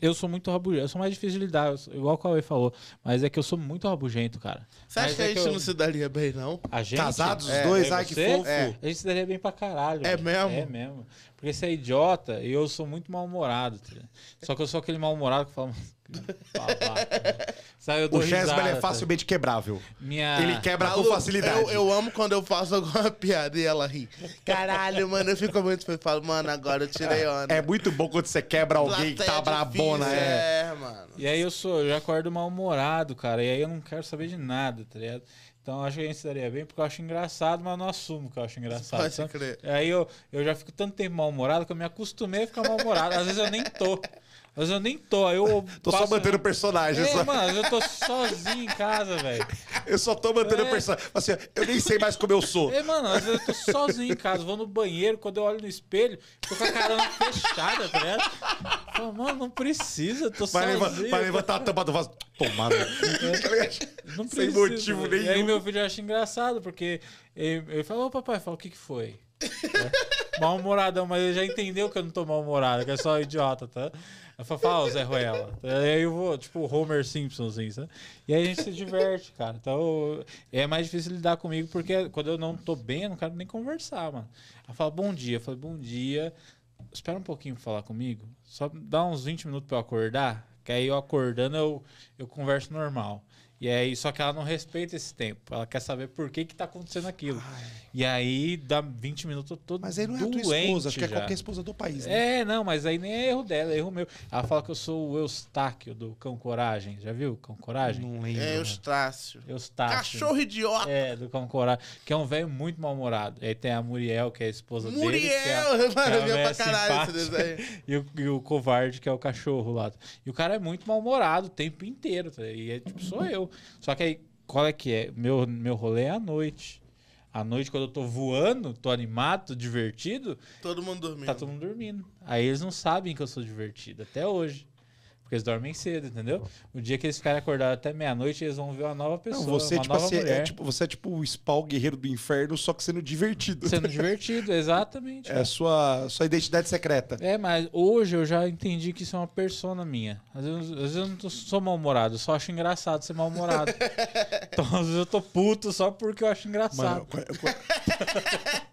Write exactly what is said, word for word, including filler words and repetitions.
Eu sou muito rabugento. Eu sou mais difícil de lidar, igual o Cauê falou. Mas é que eu sou muito rabugento, cara. Você acha que a gente não se daria bem, não? A gente? Casados, os dois, ai que fofo. A gente se daria bem pra caralho. É mesmo? É mesmo. Porque você é idiota e eu sou muito mal-humorado. Só que eu sou aquele mal-humorado que fala... Sabe, eu dou o Chesman é facilmente quebrável. Minha... Ele quebra com facilidade. Eu, eu amo quando eu faço alguma piada e ela ri. Caralho, mano, eu fico muito... Eu falo, mano, agora eu tirei onda. É muito bom quando você quebra alguém que tá brabona. É, é, mano. E aí eu sou... Eu já acordo mal-humorado, cara. E aí eu não quero saber de nada, tá ligado? Então, acho que a gente estaria bem, porque eu acho engraçado, mas eu não assumo que eu acho engraçado. Pode então, crer. Aí eu, eu já fico tanto tempo mal-humorado que eu me acostumei a ficar mal-humorado. Às vezes eu nem tô. Às vezes eu nem tô. Eu tô passo... só mantendo o personagem. É, só... mano, eu tô sozinho em casa, velho. Eu só tô mantendo é... o personagem. Assim, eu nem sei mais como eu sou. É, mano, às vezes eu tô sozinho em casa. Vou no banheiro, quando eu olho no espelho, tô com a carona fechada, tá ligado? Falo, mano, não precisa, eu tô vai sozinho. Vai levantar a tampa do vaso. Tomado. É, não precisa. Sem motivo nenhum. E aí meu filho acha engraçado, porque ele, ele fala, ô papai, fala, o que que foi? É, mal-humoradão, mas ele já entendeu que eu não tô mal-humorado, que é só idiota, tá? Eu falo, fala, Zé Ruela. Aí eu vou, tipo, Homer Simpsonzinho, sabe? E aí a gente se diverte, cara. Então é mais difícil lidar comigo, porque quando eu não tô bem, eu não quero nem conversar, mano. Ela fala, bom dia. Eu falei, bom dia. Espera um pouquinho pra falar comigo. Só dá uns vinte minutos pra eu acordar, que aí eu acordando eu, eu converso normal. E aí, só que ela não respeita esse tempo. Ela quer saber por que que tá acontecendo aquilo. Ai. E aí, dá vinte minutos, eu tô doente. Mas aí não é a tua esposa, acho que é qualquer esposa do país, né? É, não, mas aí nem é erro dela, é erro meu. Ela fala que eu sou o Eustáquio do Cão Coragem. Já viu o Cão Coragem? Não lembro. É Eustácio. Eustácio. Cachorro idiota. É, do Cão Coragem. Que é um velho muito mal-humorado. Aí tem a Muriel, que é a esposa Muriel, dele. Muriel! Mano, eu vi pra caralho esse desenho. E o, e o covarde, que é o cachorro lá. E o cara é muito mal-humorado o tempo inteiro. Tá? E é tipo, sou eu. Só que aí, qual é que é? Meu, meu rolê é à noite. À noite, quando eu tô voando, tô animado, tô divertido... Todo mundo dormindo. Tá todo mundo dormindo. Aí eles não sabem que eu sou divertido, até hoje. Porque eles dormem cedo, entendeu? O dia que eles ficarem acordados até meia-noite, eles vão ver uma nova pessoa, não, você, uma tipo, nova assim, mulher. É, tipo, você é tipo o Spawn, guerreiro do inferno, só que sendo divertido. Sendo divertido, exatamente. É a sua, sua identidade secreta. É, mas hoje eu já entendi que isso é uma persona minha. Às vezes, às vezes eu não tô, sou mal-humorado, eu só acho engraçado ser mal-humorado. Então às vezes eu tô puto só porque eu acho engraçado. Mano, eu...